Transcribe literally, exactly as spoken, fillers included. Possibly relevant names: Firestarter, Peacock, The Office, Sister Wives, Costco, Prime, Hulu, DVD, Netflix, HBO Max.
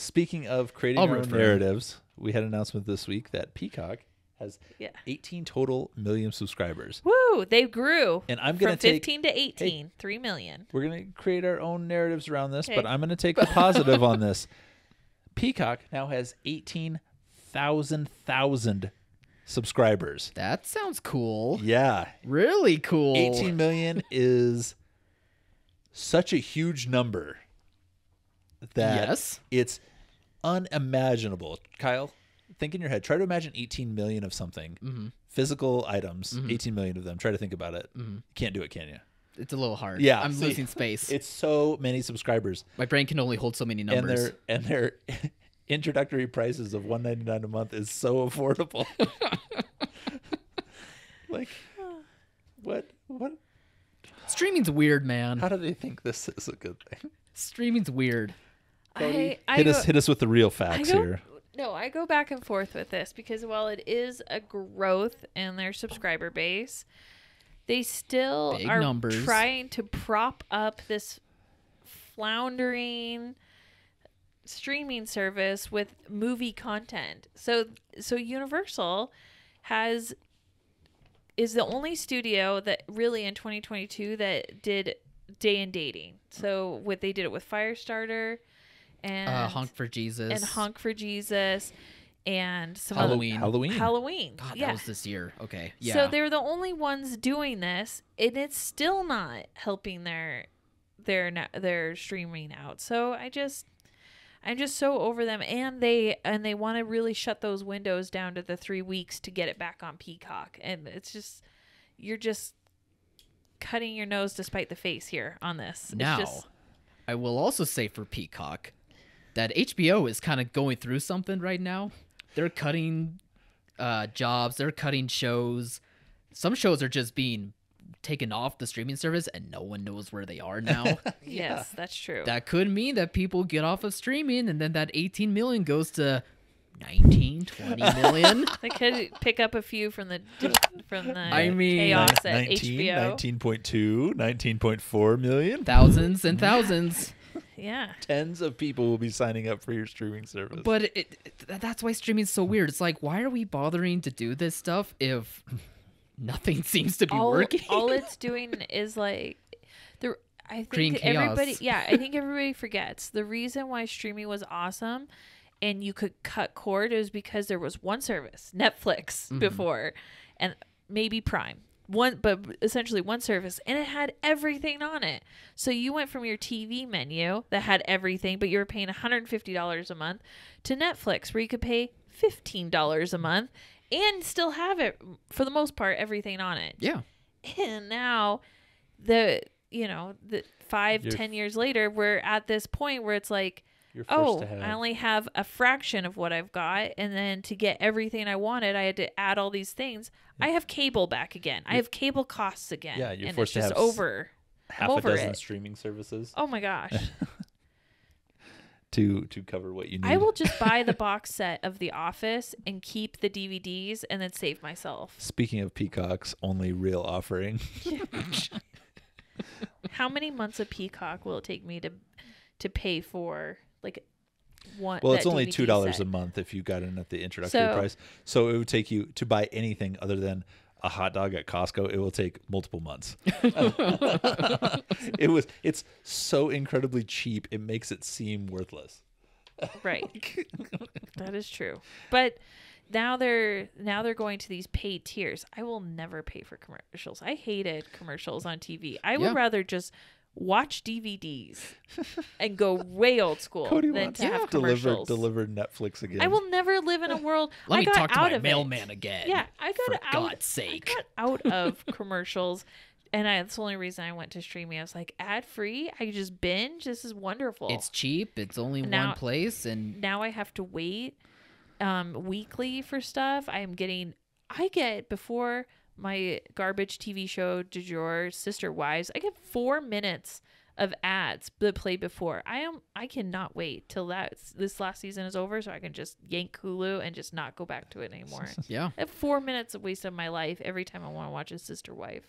Speaking of creating I'll our own narratives, it. we had an announcement this week that Peacock has yeah. eighteen total million subscribers. Woo! They grew and I'm gonna from take, fifteen to eighteen, hey, three million. We're going to create our own narratives around this, okay. but I'm going to take the positive on this. Peacock now has eighteen thousand subscribers. That sounds cool. Yeah. Really cool. eighteen million is such a huge number that yes. it's unimaginable. Kyle, think in your head. Try to imagine eighteen million of something. Mm-hmm. Physical items, mm-hmm. eighteen million of them. Try to think about it. Mm-hmm. You can't do it, can you? It's a little hard. Yeah. I'm see, losing space. It's so many subscribers. My brain can only hold so many numbers. And their, and their introductory prices of one ninety-nine a month is so affordable. Like, what? What? Streaming's weird, man. How do they think this is a good thing? Streaming's weird. I, I hit go, us hit us with the real facts go, here. No, I go back and forth with this because while it is a growth in their subscriber base, they still Big are numbers. trying to prop up this floundering streaming service with movie content. So so Universal has is the only studio that really in twenty twenty-two that did day and dating. So what they did it with Firestarter and uh, Honk for Jesus and Honk for Jesus and some Halloween. Other, Halloween. Halloween. God, yeah. That was this year. Okay. Yeah. So they're the only ones doing this, and it's still not helping their their their streaming out. So I just I'm just so over them, and they and they want to really shut those windows down to the three weeks to get it back on Peacock, and it's just you're just cutting your nose despite the face here on this. Now, it's just... I will also say for Peacock that H B O is kind of going through something right now. They're cutting uh, jobs, they're cutting shows. Some shows are just being taken off the streaming service and no one knows where they are now. Yes, yeah. That's true. That could mean that people get off of streaming and then that eighteen million goes to nineteen, twenty million. They could pick up a few from the from the I mean, chaos at nineteen, H B O. nineteen point two, nineteen point four million. Thousands and thousands. Yeah. Tens of people will be signing up for your streaming service. But it, it, that's why streaming's so weird. It's like, why are we bothering to do this stuff if nothing seems to be all, working? All it's doing is like, the, I think everybody, yeah, I think everybody forgets the reason why streaming was awesome and you could cut cord is because there was one service, Netflix mm-hmm. before, and maybe Prime. One, but essentially one service, and it had everything on it. So you went from your T V menu that had everything, but you were paying one hundred fifty dollars a month to Netflix where you could pay fifteen dollars a month and still have it, for the most part, everything on it. Yeah. And now the, you know, the five, You're ten years later, we're at this point where it's like, oh, I only have a fraction of what I've got. And then to get everything I wanted, I had to add all these things. I have cable back again. You're, I have cable costs again. Yeah, you're and forced it's to just have over. Half over a dozen it. streaming services. Oh, my gosh. to to cover what you need. I will just buy the box set of The Office and keep the D V Ds and then save myself. Speaking of Peacock's only real offering. How many months of Peacock will it take me to to pay for... Like, one, well, it's only D V D two dollars set. a month if you got in at the introductory so, price. So it would take you to buy anything other than a hot dog at Costco. It will take multiple months. it was. It's so incredibly cheap. It makes it seem worthless. Right. That is true. But now they're now they're going to these paid tiers. I will never pay for commercials. I hated commercials on T V. I yeah. would rather just. Watch D V Ds and go way old school. Cody than wants to have deliver, deliver Netflix again. I will never live in a world. Let I me got talk to out my mailman it. again. Yeah, I got for out. For God's sake, I got out of commercials, and I, that's the only reason I went to streaming. I was like, ad free. I could just binge. This is wonderful. It's cheap. It's only now, one place, and now I have to wait um, weekly for stuff. I am getting. I get before. My garbage T V show du jour, Sister Wives, I get four minutes of ads that played before. I am I cannot wait till that this last season is over so I can just yank Hulu and just not go back to it anymore. Yeah. I have four minutes of waste of my life every time I want to watch a Sister Wife.